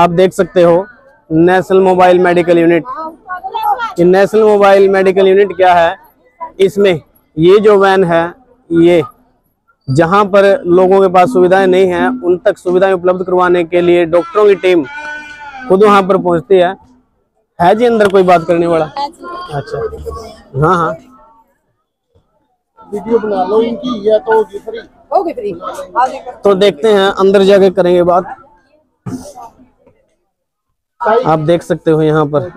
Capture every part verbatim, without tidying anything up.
आप देख सकते हो national mobile medical unit. National mobile medical unit क्या है, इसमें ये जो वैन है ये जहां पर लोगों के पास सुविधाएं नहीं हैं उन तक सुविधाएं उपलब्ध करवाने के लिए डॉक्टरों की टीम खुद वहां पर पहुंचती है। है जी अंदर कोई बात करने वाला? अच्छा हाँ हाँ वीडियो बना लो इनकी, या तो फ्री हो गई फ्री। तो देखते हैं अंदर जाके करेंगे बात। आप देख सकते हो यहाँ पर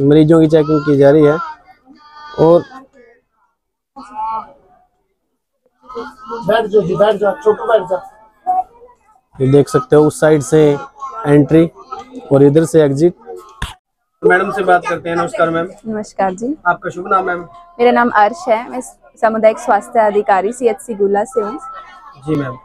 मरीजों की चेकिंग की जा रही है और बैठ जाओ जी, बैठ जाओ छोटू बैठ जाओ। ये देख सकते हो उस साइड से एंट्री और इधर से एग्जिट। मैडम से बात करते हैं। नमस्कार मैम। नमस्कार जी। आपका शुभ नाम मैम? मेरा नाम अर्श है, मैं सामुदायिक स्वास्थ्य अधिकारी सी एच सी गुला से हूँ। जी मैम।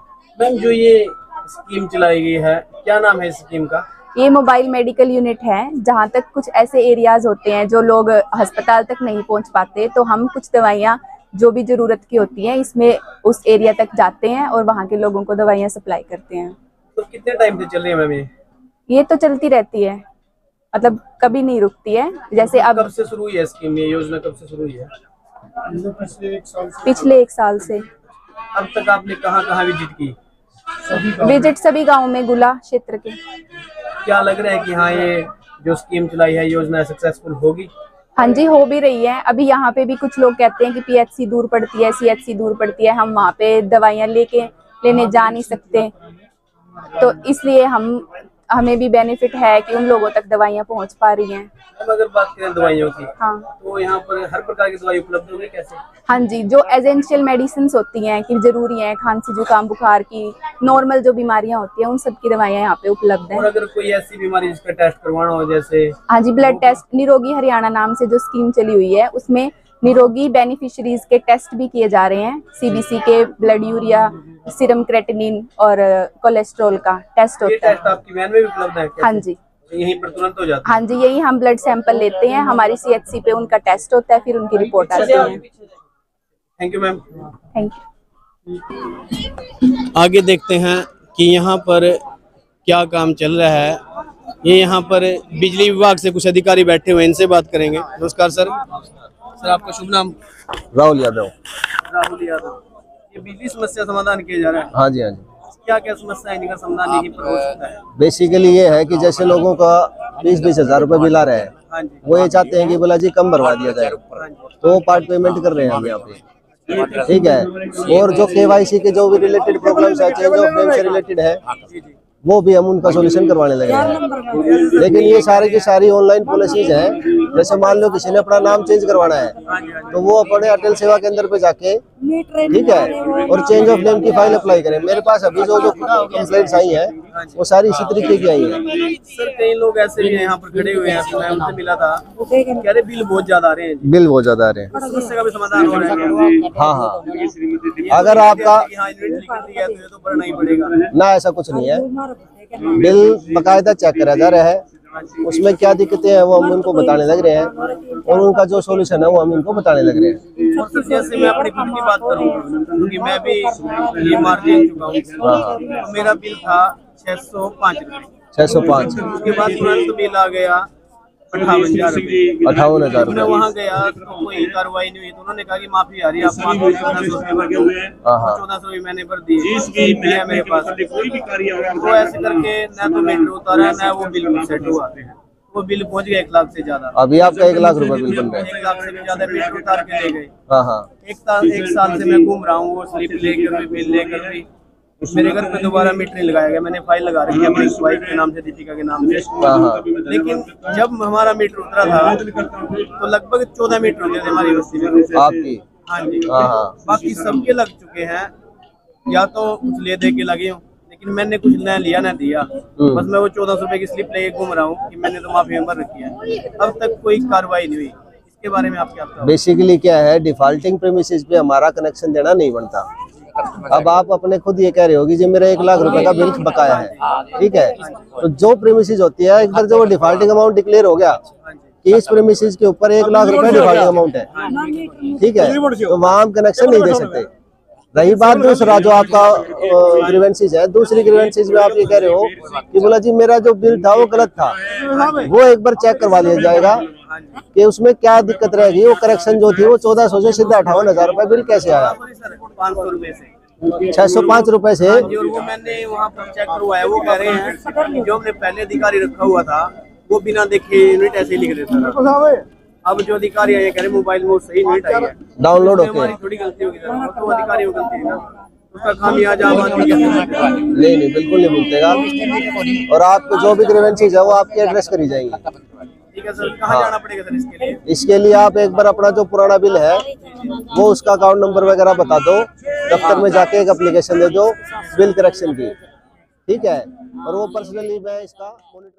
मैम जो ये स्कीम चलाई गई है, क्या नाम है इस स्कीम का? ये मोबाइल मेडिकल यूनिट है। जहाँ तक कुछ ऐसे एरियाज होते हैं जो लोग अस्पताल तक नहीं पहुँच पाते, तो हम कुछ दवाइयाँ जो भी जरूरत की होती हैं इसमें उस एरिया तक जाते हैं और वहाँ के लोगों को दवाइयाँ सप्लाई करते हैं। तो कितने टाइम से चल रही है मैम ये? ये तो चलती रहती है, मतलब कभी नहीं रुकती है। जैसे अब कब से शुरू हुई है स्कीम, ये योजना कब से शुरू हुई है? पिछले एक साल से। अब तक आपने कहाँ कहाँ विजिट की? विजिट सभी गाँव में गुला क्षेत्र के। क्या लग रहा है कि हाँ ये जो स्कीम चलाई है योजना सक्सेसफुल होगी? हाँ जी, हो भी रही है। अभी यहाँ पे भी कुछ लोग कहते हैं कि पी एच सी दूर पड़ती है, सी एच सी दूर पड़ती है, हम वहाँ पे दवाइयाँ लेके लेने जा नहीं सकते, तो इसलिए हम हमें भी बेनिफिट है कि उन लोगों तक दवाइयाँ पहुँच पा रही हैं। हम अगर बात करें दवाइयों की, हाँ, तो यहाँ पर हर प्रकार की दवाई उपलब्ध होगी कैसे? हाँ जी, जो एसेंशियल मेडिसिन होती हैं कि जरूरी है, खांसी जुकाम बुखार की नॉर्मल जो बीमारियाँ होती हैं उन सब की दवाइयाँ यहाँ पे उपलब्ध हैं। और अगर कोई ऐसी बीमारी जिसका टेस्ट करवाना हो जैसे? हाँ जी, ब्लड टेस्ट। निरोगी हरियाणा नाम से जो स्कीम चली हुई है उसमें निरोगी बेनिफिशरीज के टेस्ट भी किए जा रहे हैं। सी बी सी के, ब्लड यूरिया, सीरम क्रेटिनिन और कोलेस्ट्रॉल का टेस्ट होता है। ये टेस्ट आपकी वैन में भी उपलब्ध है? हाँ जी, यहीं पर तुरंत हो जाता है। हाँ जी, यही हम ब्लड सैंपल लेते हैं, हमारी सी एच सी पे उनका टेस्ट होता है, फिर उनकी रिपोर्ट आती है। Thank you ma'am. Thank you. आगे देखते हैं कि यहाँ पर क्या काम चल रहा है। ये यहाँ पर बिजली विभाग से कुछ अधिकारी बैठे हुए, इनसे बात करेंगे। नमस्कार सर। सर आपका शुभ नाम? राहुल यादव। राहुल यादव, ये बिजली समस्या समाधान किया जा रहा है? हाँ जी हाँ जी। क्या क्या समस्या इनका समाधान की है? बेसिकली ये है कि जैसे लोगों का बीस बीस हजार रूपए बिल आ रहा है, हाँ जी, वो ये चाहते हैं कि बोला जी कम भरवा दिया जाए, तो पार्ट पेमेंट कर रहे हैं हम यहाँ पे, ठीक है। और जो के वाई सी के जो भी रिलेटेड प्रॉब्लम्स है, जो से रिलेटेड है, वो भी हम उनका सोल्यूशन करवाने लगे हैं। लेकिन ये सारी की सारी ऑनलाइन पॉलिसीज हैं। जैसे मान लो किसी ने अपना नाम चेंज करवाना है, तो वो अपने अटल सेवा केंद्र पे जाके, ठीक है, और चेंज ऑफ नेम की फाइल अप्लाई करें। मेरे पास अभी जो जो कंप्लेंट्स आई है वो सारी इसी तरीके की आई है। सर कई लोग ऐसे भी यहाँ पर खड़े हुए हैं, मैं उनसे मिला था, कह रहे बिल बहुत ज्यादा आ रहे हैं। बिल बहुत ज्यादा आ रहे हैं। हाँ हाँ, अगर आपका ना ऐसा कुछ नहीं है, बिल बकायदा चेक करा जा रहा है, उसमें क्या दिक्कतें हैं वो हम उनको बताने लग रहे हैं और उनका जो सॉल्यूशन है वो हम इनको बताने लग रहे हैं। और जैसे मैं अपनी खुद की बात करूं, क्योंकि मैं भी ये मार्जिन चुका हूं, मेरा बिल था छह सौ पाँच रुपए छह सौ पाँच, उसके बाद तुरंत बिल आ गया अठावन हजार। मैं वहाँ गया तो कोई कार्रवाई नहीं हुई, तो उन्होंने कहा कि माफी आ रही है, आप माफी चौदह सौ मैंने भर दी है मेरे पास। तो ऐसे करके न तो मीटर उतारा न वो बिल सेट हुआ, वो बिल पहुँच गया एक लाख से ज्यादा। अभी आपका एक लाख रुपए बिल बन गया, एक लाख से भी ज्यादा मीटर उतार के ले गए। एक साल से मैं घूम रहा हूँ, वो स्लिप लेकर भी बिल लेकर भी। मेरे घर पे दोबारा मीटर नहीं लगाया गया, मैंने फाइल लगा रखी है अपनी वाइफ के नाम से, दीपिका के नाम से। लेकिन जब हमारा मीटर उतरा था तो लगभग चौदह मीटर हो गए थे हमारी बस्ती में। आपकी? हाँ जी, बाकी सबके लग चुके हैं, या तो कुछ ले दे के लगे हो, लेकिन मैंने कुछ न लिया न दिया, बस मैं वो चौदह सौ रुपए की स्लिप लेके घूम रहा हूँ कि मैंने तो माफी भर रखी है। अब तक कोई कार्रवाई नहीं हुई, इसके बारे में आप क्या? बेसिकली क्या है, डिफॉल्टिंग प्रीमिसेस पे हमारा कनेक्शन देना नहीं बनता। अब आप अपने खुद ये कह रहे होगी जी मेरा एक लाख रुपए का बिल बकाया है, ठीक है, तो जो प्रीमिसेस होती है, एक बार जब वो डिफॉल्टिंग अमाउंट डिक्लेयर हो गया कि इस प्रीमिसेस के ऊपर एक लाख रुपए डिफॉल्टिंग अमाउंट है, ठीक है, तो वहाँ हम कनेक्शन नहीं दे सकते। रही बात दूसरा जो आपका ग्रीवेंसीज है, दूसरी ग्रीवेंसीज में आप ये कह रहे हो कि बोला जी मेरा जो बिल था वो गलत था, वो एक बार चेक करवा लिया जाएगा कि उसमें क्या दिक्कत रहेगी। वो करेक्शन जो थी वो चौदह सौ से सीधा अठावन हजार रूपए बिल कैसे आया, छह सौ पाँच रूपए से। वो मैंने वहाँ पर चेक करवाया, वो कह रहे हैं जो हमने पहले अधिकारी रखा हुआ था वो बिना देखे यूनिट ऐसे लिख देता है। अब जो अधिकारी है ये कह रहे मोबाइल में सही यूनिट आई है, डाउनलोड होके हमारी थोड़ी गलती होगी सर, तो अधिकारी वो गलती है ना, उसका खामियाजा आवाज नहीं नहीं नहीं बिल्कुल नहीं भुगतेगा। और आपको जो भी ग्रीवेंसेस है वो आपके एड्रेस करी जाएंगी। ठीक है सर, कहाँ जाना पड़ेगा सर इसके लिए? इसके लिए आप एक बार अपना जो पुराना बिल है वो उसका अकाउंट नंबर वगैरह बता दो, दफ्तर में जाके एक एप्लीकेशन दे दो बिल करेक्शन की, ठीक है। और वो पर्सनली मैं इसका